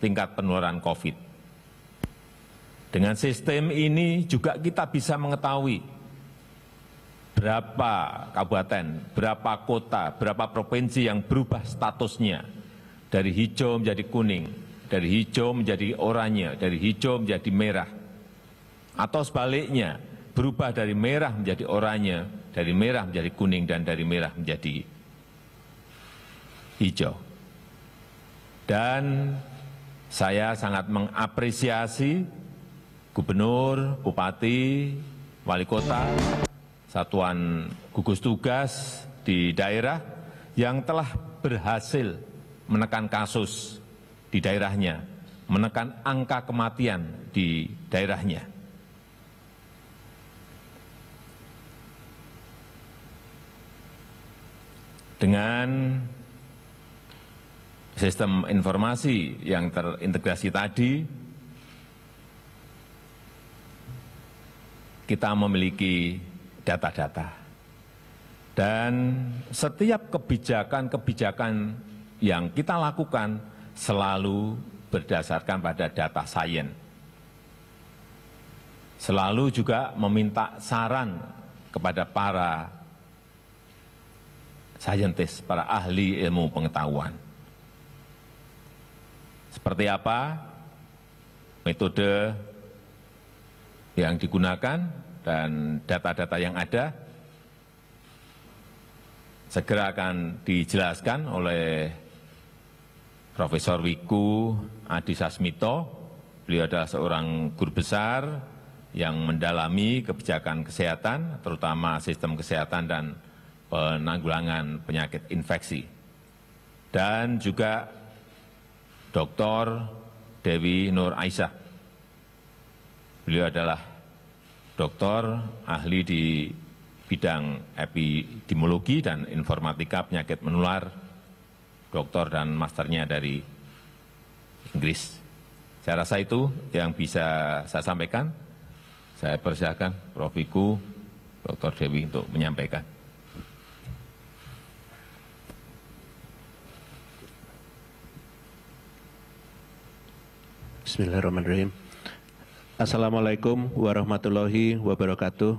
Tingkat penularan COVID. Dengan sistem ini juga kita bisa mengetahui berapa kabupaten, berapa kota, berapa provinsi yang berubah statusnya dari hijau menjadi kuning, dari hijau menjadi oranye, dari hijau menjadi merah, atau sebaliknya berubah dari merah menjadi oranye, dari merah menjadi kuning, dan dari merah menjadi hijau. Dan saya sangat mengapresiasi gubernur, bupati, wali kota, satuan gugus tugas di daerah yang telah berhasil menekan kasus di daerahnya, menekan angka kematian di daerahnya. Dengan sistem informasi yang terintegrasi tadi, kita memiliki data-data. Dan setiap kebijakan-kebijakan yang kita lakukan selalu berdasarkan pada data sains. Selalu juga meminta saran kepada para saintis, para ahli ilmu pengetahuan. Seperti apa metode yang digunakan dan data-data yang ada segera akan dijelaskan oleh Profesor Wiku Adisasmito. Beliau adalah seorang guru besar yang mendalami kebijakan kesehatan, terutama sistem kesehatan dan penanggulangan penyakit infeksi. Dan juga Dr. Dewi Nur Aisyah. Beliau adalah doktor ahli di bidang epidemiologi dan informatika penyakit menular, doktor dan masternya dari Inggris. Saya rasa itu yang bisa saya sampaikan. Saya persilakan Prof. Wiku, Dr. Dewi untuk menyampaikan. Bismillahirrahmanirrahim. Assalamualaikum warahmatullahi wabarakatuh.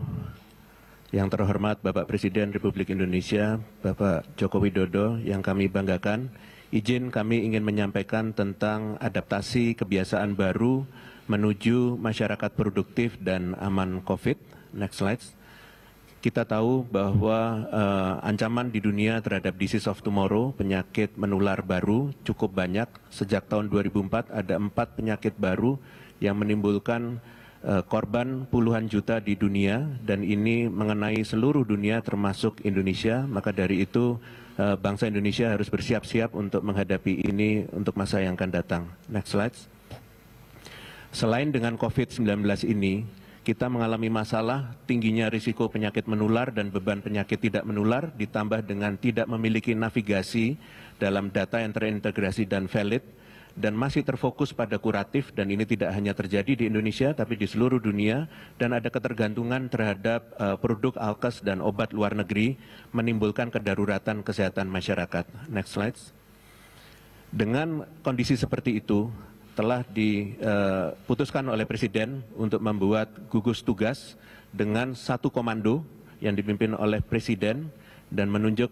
Yang terhormat Bapak Presiden Republik Indonesia, Bapak Joko Widodo yang kami banggakan, izin kami ingin menyampaikan tentang adaptasi kebiasaan baru menuju masyarakat produktif dan aman COVID. Next slide. Kita tahu bahwa ancaman di dunia terhadap disease of tomorrow, penyakit menular baru, cukup banyak. Sejak tahun 2004 ada 4 penyakit baru yang menimbulkan korban puluhan juta di dunia, dan ini mengenai seluruh dunia termasuk Indonesia. Maka dari itu bangsa Indonesia harus bersiap-siap untuk menghadapi ini untuk masa yang akan datang. Next slide. Selain dengan COVID-19 ini, kita mengalami masalah tingginya risiko penyakit menular dan beban penyakit tidak menular, ditambah dengan tidak memiliki navigasi dalam data yang terintegrasi dan valid, dan masih terfokus pada kuratif. Dan ini tidak hanya terjadi di Indonesia tapi di seluruh dunia, dan ada ketergantungan terhadap produk alkes dan obat luar negeri, menimbulkan kedaruratan kesehatan masyarakat. Next slide. Dengan kondisi seperti itu, telah diputuskan oleh Presiden untuk membuat gugus tugas dengan satu komando yang dipimpin oleh Presiden dan menunjuk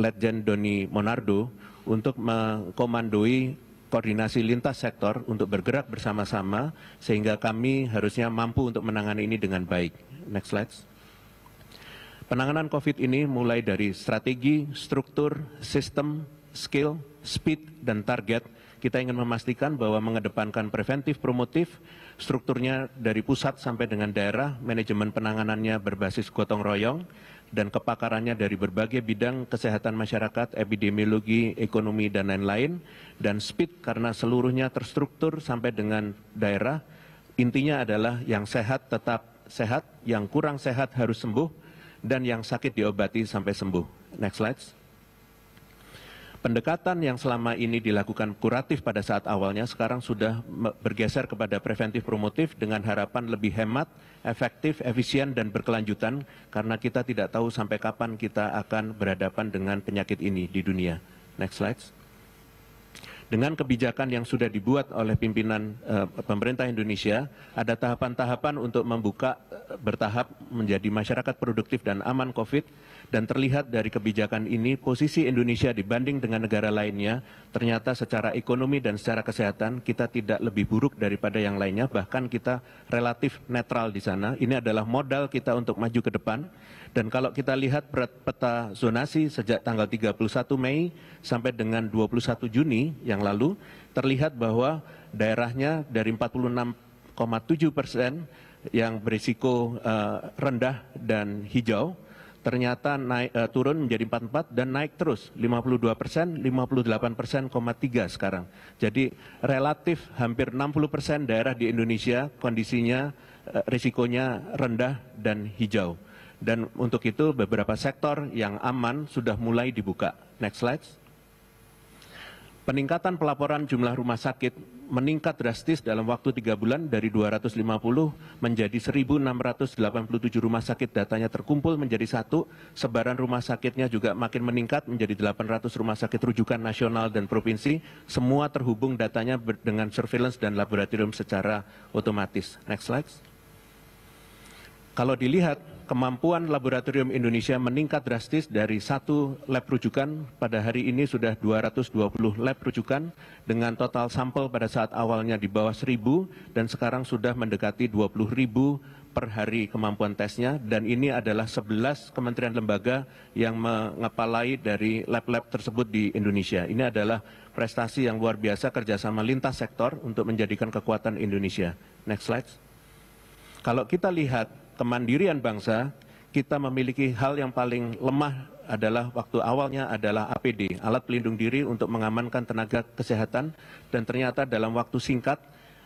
Letjen Doni Monardo untuk mengkomandoi koordinasi lintas sektor untuk bergerak bersama-sama, sehingga kami harusnya mampu untuk menangani ini dengan baik. Next slide. Penanganan COVID ini mulai dari strategi, struktur, sistem, skill, speed, dan target. Kita ingin memastikan bahwa mengedepankan preventif promotif, strukturnya dari pusat sampai dengan daerah, manajemen penanganannya berbasis gotong royong, dan kepakarannya dari berbagai bidang kesehatan masyarakat, epidemiologi, ekonomi, dan lain-lain. Dan speed karena seluruhnya terstruktur sampai dengan daerah. Intinya adalah yang sehat tetap sehat, yang kurang sehat harus sembuh, dan yang sakit diobati sampai sembuh. Next slide. Pendekatan yang selama ini dilakukan kuratif pada saat awalnya sekarang sudah bergeser kepada preventif promotif dengan harapan lebih hemat, efektif, efisien, dan berkelanjutan, karena kita tidak tahu sampai kapan kita akan berhadapan dengan penyakit ini di dunia. Next slide. Dengan kebijakan yang sudah dibuat oleh pimpinan pemerintah Indonesia, ada tahapan-tahapan untuk membuka bertahap menjadi masyarakat produktif dan aman COVID, dan terlihat dari kebijakan ini posisi Indonesia dibanding dengan negara lainnya, ternyata secara ekonomi dan secara kesehatan kita tidak lebih buruk daripada yang lainnya, bahkan kita relatif netral di sana. Ini adalah modal kita untuk maju ke depan. Dan kalau kita lihat peta zonasi sejak tanggal 31 Mei sampai dengan 21 Juni yang lalu, terlihat bahwa daerahnya dari 46,7% yang berisiko rendah dan hijau, ternyata naik, turun menjadi 44 dan naik terus 52%, 58,3 sekarang. Jadi relatif hampir 60% daerah di Indonesia kondisinya risikonya rendah dan hijau. Dan untuk itu beberapa sektor yang aman sudah mulai dibuka. Next slide. Peningkatan pelaporan jumlah rumah sakit meningkat drastis dalam waktu 3 bulan dari 250 menjadi 1.687 rumah sakit datanya terkumpul menjadi 1. Sebaran rumah sakitnya juga makin meningkat menjadi 800 rumah sakit rujukan nasional dan provinsi. Semua terhubung datanya dengan surveillance dan laboratorium secara otomatis. Next slide. Kalau dilihat, kemampuan laboratorium Indonesia meningkat drastis dari 1 lab rujukan, pada hari ini sudah 220 lab rujukan dengan total sampel pada saat awalnya di bawah 1.000 dan sekarang sudah mendekati 20.000 per hari kemampuan tesnya, dan ini adalah 11 kementerian lembaga yang mengepalai dari lab-lab tersebut di Indonesia. Ini adalah prestasi yang luar biasa kerjasama lintas sektor untuk menjadikan kekuatan Indonesia. Next slide. Kalau kita lihat kemandirian bangsa, kita memiliki hal yang paling lemah adalah waktu awalnya adalah APD, alat pelindung diri untuk mengamankan tenaga kesehatan, dan ternyata dalam waktu singkat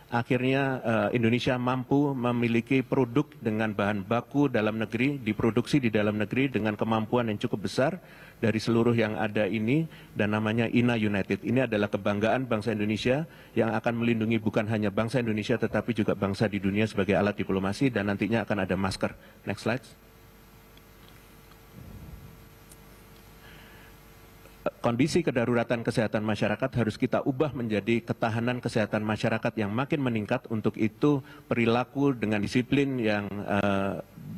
akhirnya Indonesia mampu memiliki produk dengan bahan baku dalam negeri, diproduksi di dalam negeri dengan kemampuan yang cukup besar dari seluruh yang ada ini, dan namanya INA United. Ini adalah kebanggaan bangsa Indonesia yang akan melindungi bukan hanya bangsa Indonesia tetapi juga bangsa di dunia sebagai alat diplomasi, dan nantinya akan ada masker. Next slide. Kondisi kedaruratan kesehatan masyarakat harus kita ubah menjadi ketahanan kesehatan masyarakat yang makin meningkat. Untuk itu perilaku dengan disiplin yang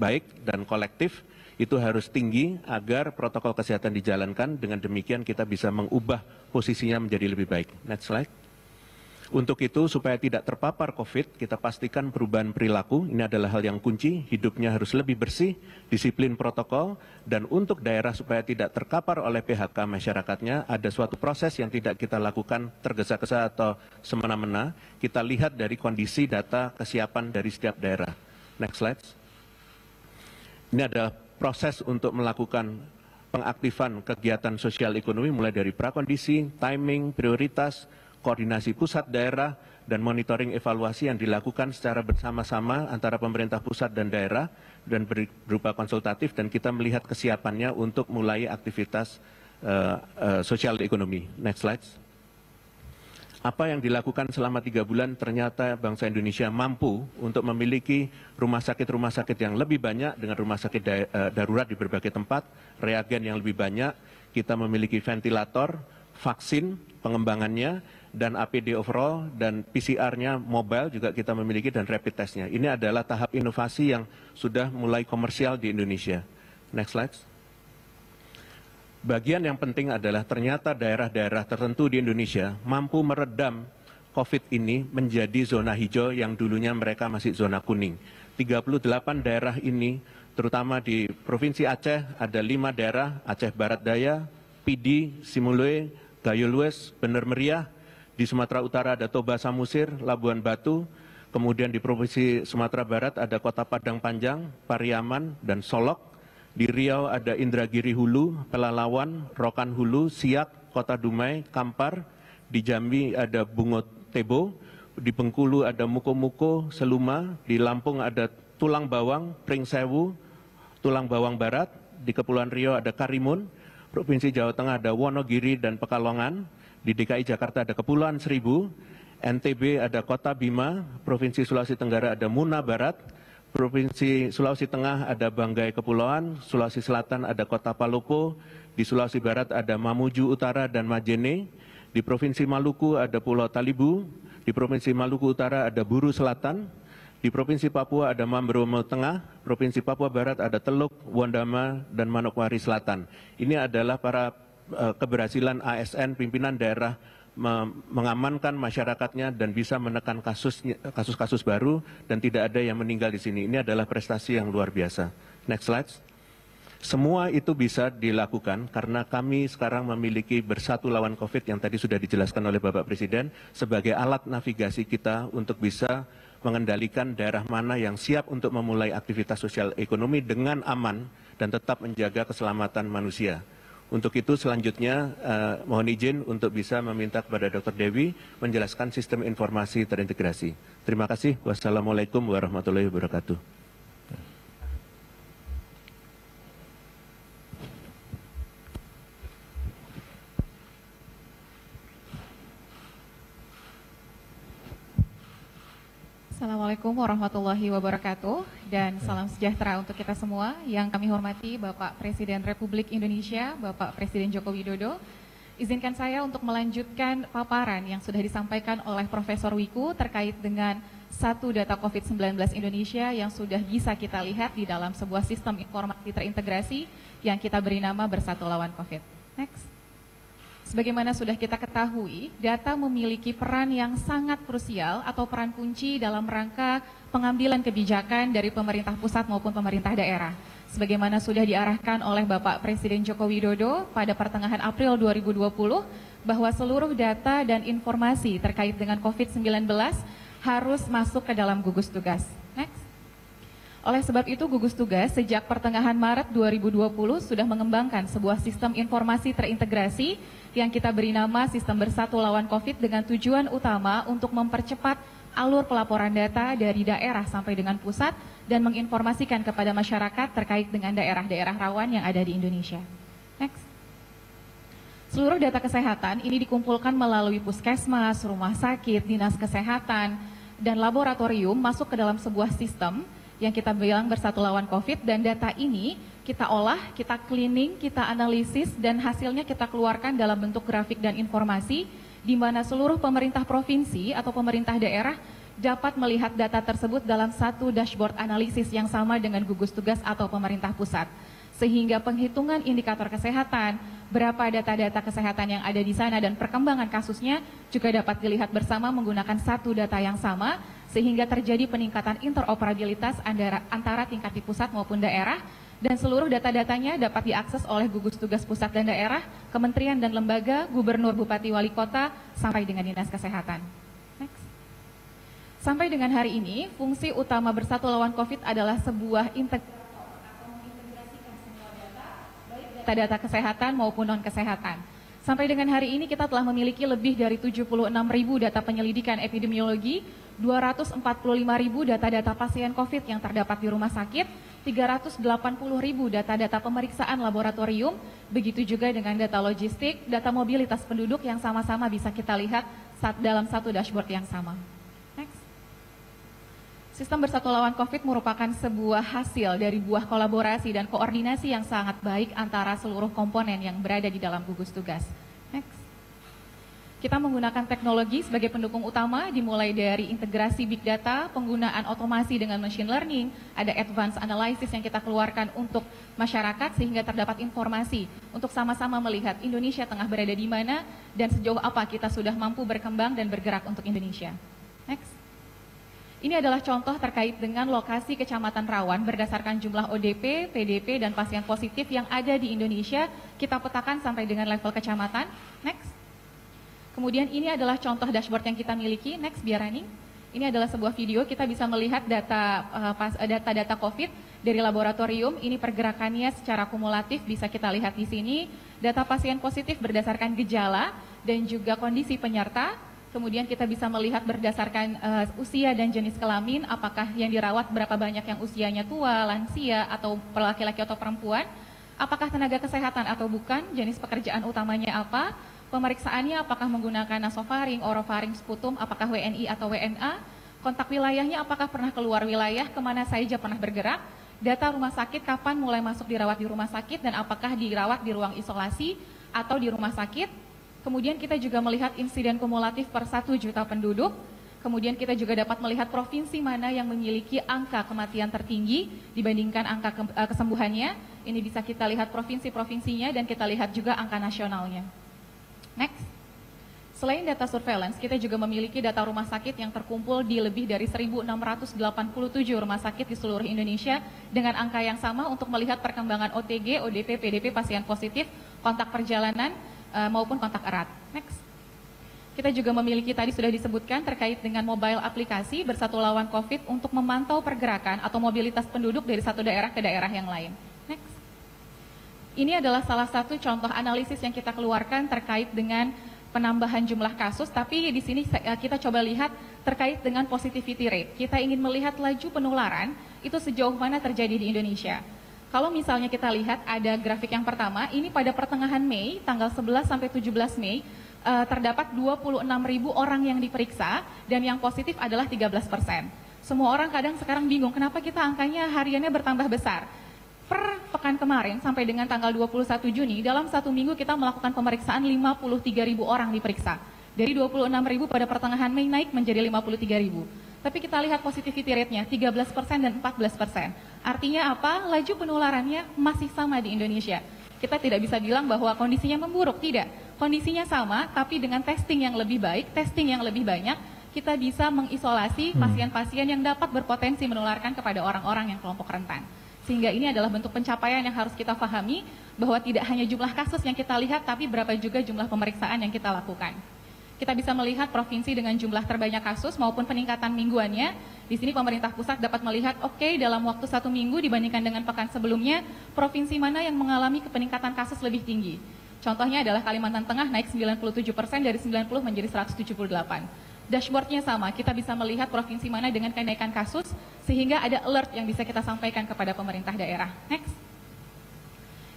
baik dan kolektif itu harus tinggi agar protokol kesehatan dijalankan. Dengan demikian kita bisa mengubah posisinya menjadi lebih baik. Next slide. Untuk itu supaya tidak terpapar COVID, kita pastikan perubahan perilaku, ini adalah hal yang kunci, hidupnya harus lebih bersih, disiplin protokol, dan untuk daerah supaya tidak terkapar oleh PHK masyarakatnya, ada suatu proses yang tidak kita lakukan tergesa-gesa atau semena-mena, kita lihat dari kondisi data kesiapan dari setiap daerah. Next slide. Ini adalah proses untuk melakukan pengaktifan kegiatan sosial ekonomi mulai dari prakondisi, timing, prioritas, koordinasi pusat daerah, dan monitoring evaluasi yang dilakukan secara bersama-sama antara pemerintah pusat dan daerah, dan berupa konsultatif, dan kita melihat kesiapannya untuk mulai aktivitas sosial ekonomi. Next slide. Apa yang dilakukan selama 3 bulan, ternyata bangsa Indonesia mampu untuk memiliki rumah sakit yang lebih banyak dengan rumah sakit darurat di berbagai tempat, reagen yang lebih banyak, kita memiliki ventilator, vaksin, pengembangannya, dan APD overall, dan PCR-nya mobile juga kita memiliki, dan rapid test-nya. Ini adalah tahap inovasi yang sudah mulai komersial di Indonesia. Next slide. Bagian yang penting adalah ternyata daerah-daerah tertentu di Indonesia mampu meredam COVID ini menjadi zona hijau yang dulunya mereka masih zona kuning. 38 daerah ini, terutama di Provinsi Aceh, ada 5 daerah, Aceh Barat Daya, Pidi, Simulue, Gayulwes, Bener Meriah, di Sumatera Utara ada Toba Samusir, Labuan Batu, kemudian di Provinsi Sumatera Barat ada Kota Padang Panjang, Pariaman, dan Solok, di Riau ada Indragiri Hulu, Pelalawan, Rokan Hulu, Siak, Kota Dumai, Kampar, di Jambi ada Bungo Tebo, di Bengkulu ada Muko-Muko, Seluma, di Lampung ada Tulang Bawang, Pringsewu, Tulang Bawang Barat, di Kepulauan Riau ada Karimun, Provinsi Jawa Tengah ada Wonogiri dan Pekalongan, di DKI Jakarta ada Kepulauan Seribu, NTB ada Kota Bima, Provinsi Sulawesi Tenggara ada Muna Barat, Provinsi Sulawesi Tengah ada Banggai Kepulauan, Sulawesi Selatan ada Kota Palopo, di Sulawesi Barat ada Mamuju Utara dan Majene, Di Provinsi Maluku ada Pulau Talibu, di Provinsi Maluku Utara ada Buru Selatan, di Provinsi Papua ada Mambromo Tengah, Provinsi Papua Barat ada Teluk, Wondama, dan Manokwari Selatan. Ini adalah para keberhasilan ASN pimpinan daerah mengamankan masyarakatnya dan bisa menekan kasus-kasus baru dan tidak ada yang meninggal di sini. Ini adalah prestasi yang luar biasa. Next slide. Semua itu bisa dilakukan karena kami sekarang memiliki Bersatu Lawan COVID yang tadi sudah dijelaskan oleh Bapak Presiden sebagai alat navigasi kita untuk bisa mengendalikan daerah mana yang siap untuk memulai aktivitas sosial ekonomi dengan aman dan tetap menjaga keselamatan manusia. Untuk itu selanjutnya mohon izin untuk bisa meminta kepada Dr. Dewi menjelaskan sistem informasi terintegrasi. Terima kasih. Wassalamualaikum warahmatullahi wabarakatuh. Assalamualaikum warahmatullahi wabarakatuh dan salam sejahtera untuk kita semua yang kami hormati Bapak Presiden Republik Indonesia, Bapak Presiden Joko Widodo. Izinkan saya untuk melanjutkan paparan yang sudah disampaikan oleh Profesor Wiku terkait dengan satu data COVID-19 Indonesia yang sudah bisa kita lihat di dalam sebuah sistem informasi terintegrasi yang kita beri nama Bersatu Lawan COVID. Next. Sebagaimana sudah kita ketahui, data memiliki peran yang sangat krusial atau peran kunci dalam rangka pengambilan kebijakan dari pemerintah pusat maupun pemerintah daerah. Sebagaimana sudah diarahkan oleh Bapak Presiden Joko Widodo pada pertengahan April 2020, bahwa seluruh data dan informasi terkait dengan COVID-19 harus masuk ke dalam gugus tugas. Next. Oleh sebab itu, gugus tugas sejak pertengahan Maret 2020 sudah mengembangkan sebuah sistem informasi terintegrasi yang kita beri nama Sistem Bersatu Lawan COVID dengan tujuan utama untuk mempercepat alur pelaporan data dari daerah sampai dengan pusat dan menginformasikan kepada masyarakat terkait dengan daerah-daerah rawan yang ada di Indonesia. Next. Seluruh data kesehatan ini dikumpulkan melalui puskesmas, rumah sakit, dinas kesehatan, dan laboratorium masuk ke dalam sebuah sistem yang kita bilang Bersatu Lawan COVID, dan data ini kita olah, kita cleaning, kita analisis, dan hasilnya kita keluarkan dalam bentuk grafik dan informasi di mana seluruh pemerintah provinsi atau pemerintah daerah dapat melihat data tersebut dalam satu dashboard analisis yang sama dengan gugus tugas atau pemerintah pusat. Sehingga penghitungan indikator kesehatan, berapa data-data kesehatan yang ada di sana dan perkembangan kasusnya juga dapat dilihat bersama menggunakan satu data yang sama, sehingga terjadi peningkatan interoperabilitas antara tingkat di pusat maupun daerah, dan seluruh data-datanya dapat diakses oleh gugus tugas pusat dan daerah, kementerian dan lembaga, gubernur, bupati, wali kota, sampai dengan dinas kesehatan. Next. Sampai dengan hari ini, fungsi utama Bersatu Lawan COVID adalah sebuah integrasi atau mengintegrasikan semua data, baik data-data kesehatan maupun non-kesehatan. Sampai dengan hari ini kita telah memiliki lebih dari 76.000 data penyelidikan epidemiologi, 245.000 data-data pasien COVID yang terdapat di rumah sakit, 380.000 data-data pemeriksaan laboratorium, begitu juga dengan data logistik, data mobilitas penduduk yang sama-sama bisa kita lihat dalam satu dashboard yang sama. Next. Sistem Bersatu Lawan COVID merupakan sebuah hasil dari buah kolaborasi dan koordinasi yang sangat baik antara seluruh komponen yang berada di dalam gugus tugas. Next. Kita menggunakan teknologi sebagai pendukung utama, dimulai dari integrasi big data, penggunaan otomasi dengan machine learning, ada advanced analysis yang kita keluarkan untuk masyarakat sehingga terdapat informasi untuk sama-sama melihat Indonesia tengah berada di mana dan sejauh apa kita sudah mampu berkembang dan bergerak untuk Indonesia. Next. Ini adalah contoh terkait dengan lokasi kecamatan rawan berdasarkan jumlah ODP, PDP, dan pasien positif yang ada di Indonesia, kita petakan sampai dengan level kecamatan. Next. Kemudian ini adalah contoh dashboard yang kita miliki. Next, biar running. Ini adalah sebuah video, kita bisa melihat data-data COVID dari laboratorium. Ini pergerakannya secara kumulatif bisa kita lihat di sini. Data pasien positif berdasarkan gejala dan juga kondisi penyerta. Kemudian kita bisa melihat berdasarkan usia dan jenis kelamin, apakah yang dirawat berapa banyak yang usianya tua, lansia, atau laki-laki atau perempuan. Apakah tenaga kesehatan atau bukan, jenis pekerjaan utamanya apa. Pemeriksaannya apakah menggunakan nasofaring, orofaring, sputum, apakah WNI atau WNA, kontak wilayahnya apakah pernah keluar wilayah, kemana saja pernah bergerak, data rumah sakit kapan mulai masuk dirawat di rumah sakit dan apakah dirawat di ruang isolasi atau di rumah sakit, Kemudian kita juga melihat insiden kumulatif per 1 juta penduduk. Kemudian kita juga dapat melihat provinsi mana yang memiliki angka kematian tertinggi dibandingkan angka kesembuhannya. Ini bisa kita lihat provinsi-provinsinya dan kita lihat juga angka nasionalnya. Next. Selain data surveillance, kita juga memiliki data rumah sakit yang terkumpul di lebih dari 1.687 rumah sakit di seluruh Indonesia dengan angka yang sama untuk melihat perkembangan OTG, ODP, PDP, pasien positif, kontak perjalanan, maupun kontak erat. Next. Kita juga memiliki, tadi sudah disebutkan, terkait dengan mobile aplikasi Bersatu Lawan COVID untuk memantau pergerakan atau mobilitas penduduk dari satu daerah ke daerah yang lain. Next. Ini adalah salah satu contoh analisis yang kita keluarkan terkait dengan penambahan jumlah kasus, tapi di sini kita coba lihat terkait dengan positivity rate. Kita ingin melihat laju penularan itu sejauh mana terjadi di Indonesia. Kalau misalnya kita lihat ada grafik yang pertama, ini pada pertengahan Mei, tanggal 11 sampai 17 Mei, terdapat 26.000 orang yang diperiksa dan yang positif adalah 13%. Semua orang kadang sekarang bingung kenapa kita angkanya hariannya bertambah besar. Per pekan kemarin sampai dengan tanggal 21 Juni dalam satu minggu kita melakukan pemeriksaan 53.000 orang diperiksa. Dari 26.000 pada pertengahan Mei naik menjadi 53.000. Tapi kita lihat positivity rate-nya 13% dan 14%. Artinya apa? Laju penularannya masih sama di Indonesia. Kita tidak bisa bilang bahwa kondisinya memburuk, tidak. Kondisinya sama, tapi dengan testing yang lebih baik, testing yang lebih banyak, kita bisa mengisolasi pasien-pasien yang dapat berpotensi menularkan kepada orang-orang yang kelompok rentan. Sehingga ini adalah bentuk pencapaian yang harus kita pahami, bahwa tidak hanya jumlah kasus yang kita lihat, tapi berapa juga jumlah pemeriksaan yang kita lakukan. Kita bisa melihat provinsi dengan jumlah terbanyak kasus maupun peningkatan mingguannya. Di sini pemerintah pusat dapat melihat, oke, dalam waktu satu minggu dibandingkan dengan pekan sebelumnya, provinsi mana yang mengalami peningkatan kasus lebih tinggi. Contohnya adalah Kalimantan Tengah naik 97% dari 90 menjadi 178. Dashboardnya sama, kita bisa melihat provinsi mana dengan kenaikan kasus, sehingga ada alert yang bisa kita sampaikan kepada pemerintah daerah. Next.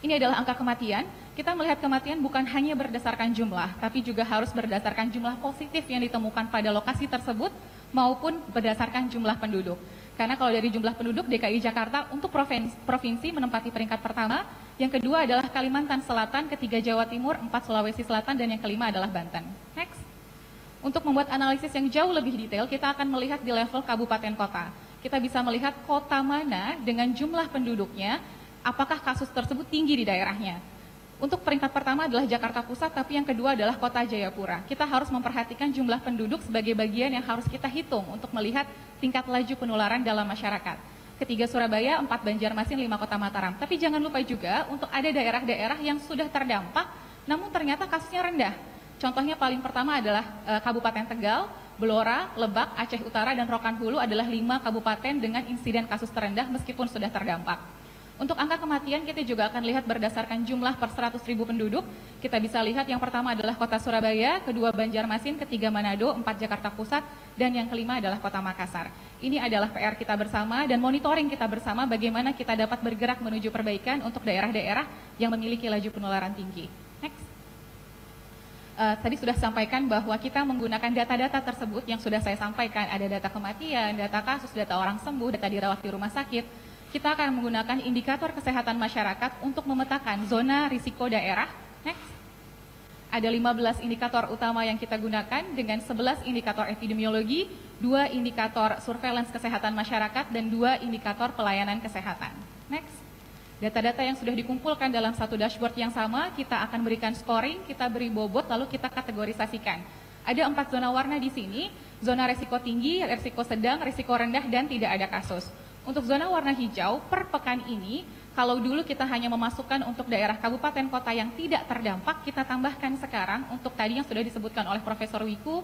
Ini adalah angka kematian. Kita melihat kematian bukan hanya berdasarkan jumlah, tapi juga harus berdasarkan jumlah positif yang ditemukan pada lokasi tersebut, maupun berdasarkan jumlah penduduk. Karena kalau dari jumlah penduduk, DKI Jakarta untuk provinsi menempati peringkat pertama, yang kedua adalah Kalimantan Selatan, ketiga Jawa Timur, empat Sulawesi Selatan, dan yang kelima adalah Banten. Next. Untuk membuat analisis yang jauh lebih detail, kita akan melihat di level kabupaten kota. Kita bisa melihat kota mana dengan jumlah penduduknya, apakah kasus tersebut tinggi di daerahnya. Untuk peringkat pertama adalah Jakarta Pusat, tapi yang kedua adalah Kota Jayapura. Kita harus memperhatikan jumlah penduduk sebagai bagian yang harus kita hitung untuk melihat tingkat laju penularan dalam masyarakat. Ketiga Surabaya, empat Banjarmasin, lima Kota Mataram. Tapi jangan lupa juga untuk ada daerah-daerah yang sudah terdampak, namun ternyata kasusnya rendah. Contohnya paling pertama adalah Kabupaten Tegal, Blora, Lebak, Aceh Utara, dan Rokan Hulu adalah 5 kabupaten dengan insiden kasus terendah meskipun sudah terdampak. Untuk angka kematian kita juga akan lihat berdasarkan jumlah per 100.000 penduduk. Kita bisa lihat yang pertama adalah Kota Surabaya, kedua Banjarmasin, ketiga Manado, empat Jakarta Pusat, dan yang kelima adalah Kota Makassar. Ini adalah PR kita bersama dan monitoring kita bersama bagaimana kita dapat bergerak menuju perbaikan untuk daerah-daerah yang memiliki laju penularan tinggi. Next. Tadi sudah sampaikan bahwa kita menggunakan data-data tersebut yang sudah saya sampaikan. Ada data kematian, data kasus, data orang sembuh, data dirawat di rumah sakit. Kita akan menggunakan indikator kesehatan masyarakat untuk memetakan zona risiko daerah. Next. Ada 15 indikator utama yang kita gunakan dengan 11 indikator epidemiologi, 2 indikator surveillance kesehatan masyarakat, dan 2 indikator pelayanan kesehatan. Next. Data-data yang sudah dikumpulkan dalam satu dashboard yang sama, kita akan berikan scoring, kita beri bobot, lalu kita kategorisasikan. Ada 4 zona warna di sini, zona risiko tinggi, risiko sedang, risiko rendah, dan tidak ada kasus. Untuk zona warna hijau, per pekan ini, kalau dulu kita hanya memasukkan untuk daerah kabupaten kota yang tidak terdampak, kita tambahkan sekarang untuk tadi yang sudah disebutkan oleh Profesor Wiku,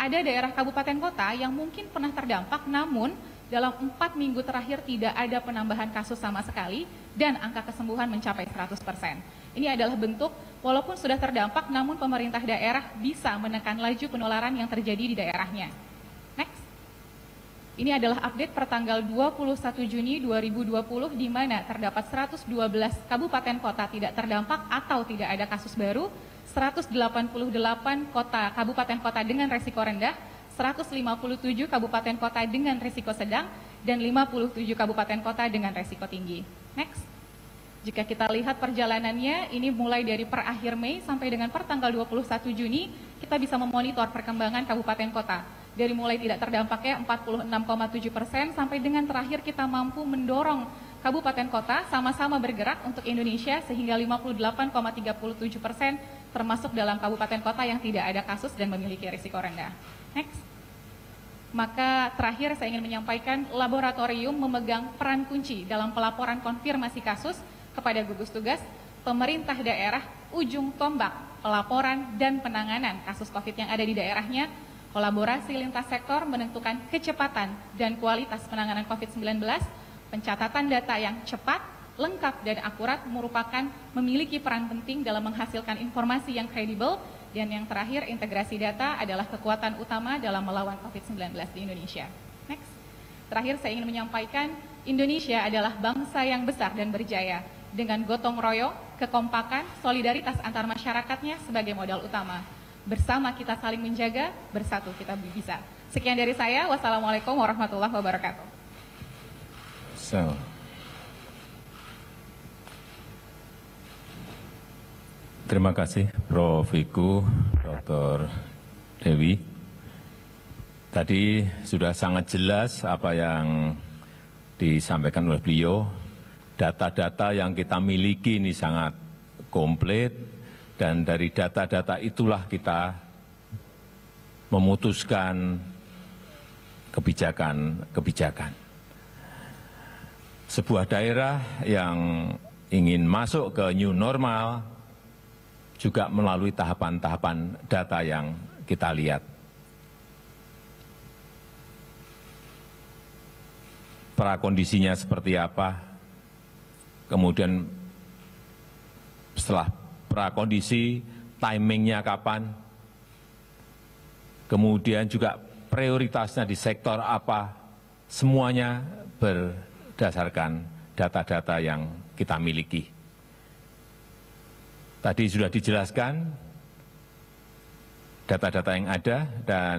ada daerah kabupaten kota yang mungkin pernah terdampak, namun dalam 4 minggu terakhir tidak ada penambahan kasus sama sekali dan angka kesembuhan mencapai 100%. Ini adalah bentuk walaupun sudah terdampak namun pemerintah daerah bisa menekan laju penularan yang terjadi di daerahnya. Next. Ini adalah update per tanggal 21 Juni 2020 di mana terdapat 112 kabupaten kota tidak terdampak atau tidak ada kasus baru, 188 kabupaten kota dengan resiko rendah, 157 kabupaten kota dengan risiko sedang, dan 57 kabupaten kota dengan risiko tinggi. Next. Jika kita lihat perjalanannya, ini mulai dari per akhir Mei sampai dengan per tanggal 21 Juni, kita bisa memonitor perkembangan kabupaten kota. Dari mulai tidak terdampaknya 46,7% sampai dengan terakhir kita mampu mendorong kabupaten kota sama-sama bergerak untuk Indonesia sehingga 58,37% termasuk dalam kabupaten kota yang tidak ada kasus dan memiliki risiko rendah. Next. Maka terakhir saya ingin menyampaikan laboratorium memegang peran kunci dalam pelaporan konfirmasi kasus kepada gugus tugas, pemerintah daerah, ujung tombak pelaporan dan penanganan kasus COVID yang ada di daerahnya. Kolaborasi lintas sektor menentukan kecepatan dan kualitas penanganan COVID-19. Pencatatan data yang cepat, lengkap dan akurat merupakan memiliki peran penting dalam menghasilkan informasi yang kredibel. Dan yang terakhir, integrasi data adalah kekuatan utama dalam melawan COVID-19 di Indonesia. Next. Terakhir, saya ingin menyampaikan, Indonesia adalah bangsa yang besar dan berjaya. Dengan gotong royong, kekompakan, solidaritas antar masyarakatnya sebagai modal utama. Bersama kita saling menjaga, bersatu kita bisa. Sekian dari saya, wassalamualaikum warahmatullahi wabarakatuh. So. Terima kasih Prof. Wiku, Dr. Dewi. Tadi sudah sangat jelas apa yang disampaikan oleh beliau. Data-data yang kita miliki ini sangat komplit, dan dari data-data itulah kita memutuskan kebijakan-kebijakan. Sebuah daerah yang ingin masuk ke new normal, juga melalui tahapan-tahapan data yang kita lihat. Prakondisinya seperti apa, kemudian setelah prakondisi, timingnya kapan, kemudian juga prioritasnya di sektor apa, semuanya berdasarkan data-data yang kita miliki. Tadi sudah dijelaskan data-data yang ada, dan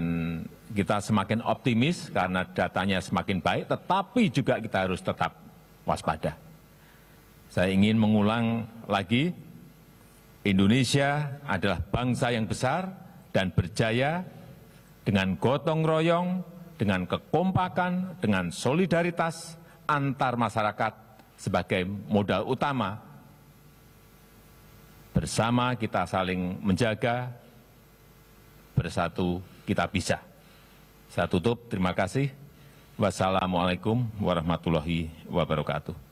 kita semakin optimis karena datanya semakin baik, tetapi juga kita harus tetap waspada. Saya ingin mengulang lagi, Indonesia adalah bangsa yang besar dan berjaya dengan gotong royong, dengan kekompakan, dengan solidaritas antar masyarakat sebagai modal utama. Bersama kita saling menjaga, bersatu kita bisa. Saya tutup, terima kasih. Wassalamualaikum warahmatullahi wabarakatuh.